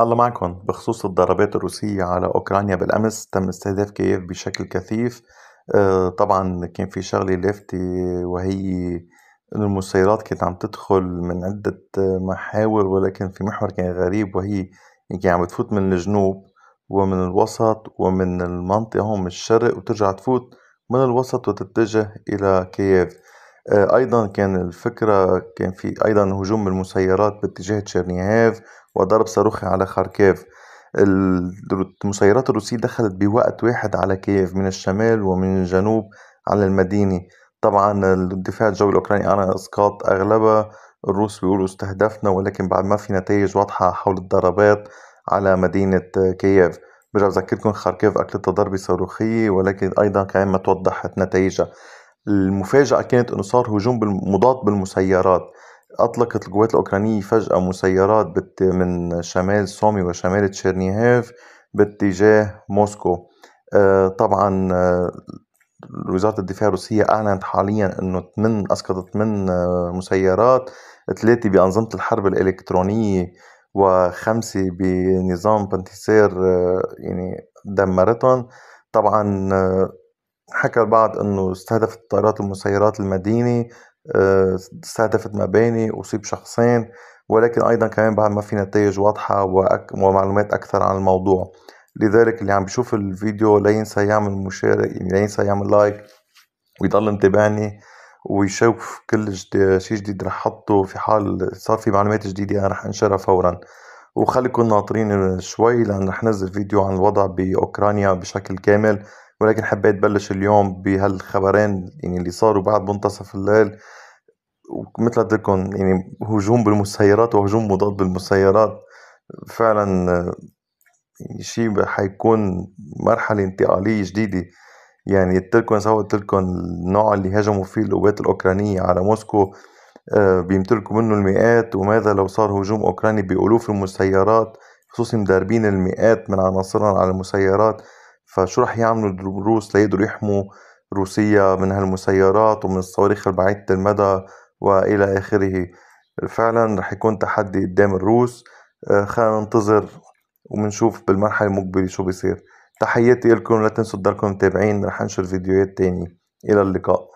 الله معكم. بخصوص الضربات الروسية على أوكرانيا بالأمس، تم استهداف كييف بشكل كثيف. طبعا كان في شغلة لافتة، وهي إنه المسيرات كانت عم تدخل من عدة محاور، ولكن في محور كان غريب، وهي يمكن عم بتفوت من الجنوب ومن الوسط ومن المنطقة هون من الشرق، وترجع تفوت من الوسط وتتجه إلى كييف. أيضا كان في أيضا هجوم بالمسيرات باتجاه تشيرنيهيف وضرب صاروخي على خاركيف. المسيرات الروسية دخلت بوقت واحد على كييف من الشمال ومن الجنوب على المدينة. طبعا الدفاع الجوي الأوكراني على إسقاط أغلبها، الروس بيقولوا استهدفنا، ولكن بعد ما في نتائج واضحة حول الضربات على مدينة كييف. برجع بذكركم خاركيف أكلتها ضربة صاروخية، ولكن أيضا كمان ما توضحت نتائجها. المفاجأة كانت أنه صار هجوم مضاد بالمسيرات. أطلقت القوات الأوكرانية فجأة مسيرات من شمال سومي وشمال تشيرنيهيف باتجاه موسكو. طبعا وزارة الدفاع الروسية أعلنت حاليا أنه أسقطت 8 مسيرات، 3 بأنظمة الحرب الإلكترونية و5 بنظام بانتسير دمرتهم. طبعا حكى البعض أنه استهدفت طائرات المسيرات المدينة، استهدفت مباني، أصيب شخصين، ولكن أيضا كمان بعد ما في نتائج واضحة ومعلومات أكثر عن الموضوع. لذلك اللي عم بيشوف الفيديو لا ينسى يعمل لا ينسى يعمل لايك ويضل متابعني ويشوف كل شيء جديد رح حطه. في حال صار في معلومات جديدة أنا رح أنشرها فورا، وخليكم ناطرين شوي لأن رح نزل فيديو عن الوضع بأوكرانيا بشكل كامل. ولكن حبيت بلش اليوم بهالخبرين اللي صاروا بعد منتصف الليل. ومثل ما قلت لكم هجوم بالمسيرات وهجوم مضاد بالمسيرات، فعلا شيء حيكون مرحلة انتقالية جديدة. قلت لكم النوع اللي هجموا فيه القوات الأوكرانية على موسكو بيمتلكوا منه المئات، وماذا لو صار هجوم أوكراني بألوف المسيرات، خصوصا مدربين المئات من عناصرهم على المسيرات. فشو رح يعملوا الروس ليقدروا يحموا روسيا من هالمسيرات ومن الصواريخ البعيدة المدى وإلى آخره؟ فعلا رح يكون تحدي قدام الروس. خلينا ننتظر ومنشوف بالمرحلة المقبلة شو بيصير. تحياتي لكم، لا تنسوا تضلكم متابعين، رح انشر فيديوهات تانية. إلى اللقاء.